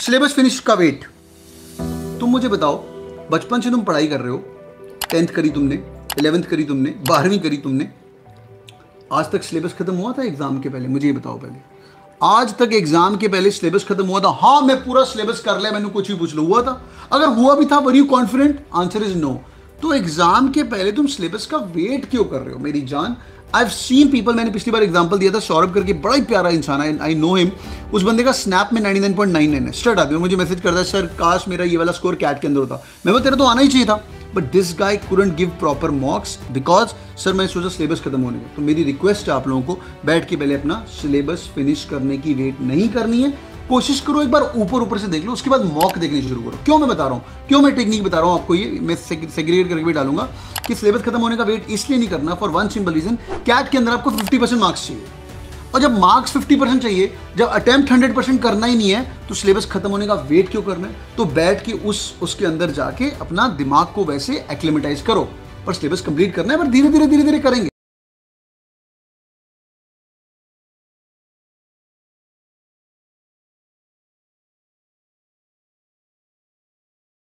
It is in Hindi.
सिलेबस फिनिश का वेट। तुम मुझे बताओ, बचपन से तुम पढ़ाई कर रहे हो, 10th करी तुमने, 11th करी तुमने, 12वीं करी तुमने, आज तक सिलेबस खत्म हुआ था एग्जाम के पहले? मुझे ये बताओ, पहले आज तक एग्जाम के पहले सिलेबस खत्म हुआ था? हाँ, मैं पूरा सिलेबस कर लिया, मैंने कुछ भी पूछ लो, हुआ था? अगर हुआ भी था, were you confident? Answer is no. तो एग्जाम के पहले तुम सिलेबस का वेट क्यों कर रहे हो मेरी जान? आई हैव सीन पीपल, मैंने पिछली बार एग्जाम्पल दिया था, सौरभ करके बड़ा ही प्यारा इंसान है, आई नो हिम। उस बंदे का स्नैप में 99.99 है, स्टड आदमी। मुझे मैसेज करता है, सर काश मेरा ये वाला स्कोर कैट के अंदर होता। मैं वो तेरा तो आना ही चाहिए था, but this guy couldn't give proper mocks because sir मैंने सोचा सिलेबस खत्म होने का। तो मेरी रिक्वेस्ट है आप लोगों को, बैठ के पहले अपना सिलेबस फिनिश करने की वेट नहीं करनी है। कोशिश करो एक बार ऊपर से देख लो, उसके बाद मॉक देखने शुरू करो। क्यों मैं बता रहा हूँ, क्यों मैं टेक्निक बता रहा हूँ आपको, ये मैं सेग्रीगेट करके भी डालूंगा कि सिलेबस खत्म होने का वेट इसलिए नहीं करना, for one simple reason, CAT के अंदर आपको 50% मार्क्स चाहिए, और जब मार्क्स 50% चाहिए, जब अटेम्प्ट 100% करना ही नहीं है, तो सिलेबस खत्म होने का वेट क्यों करना है? तो बैठ के उसके अंदर जाके अपना दिमाग को वैसे एक्लेमेटाइज करो, पर सिलेबस कंप्लीट करना है, पर धीरे धीरे करेंगे।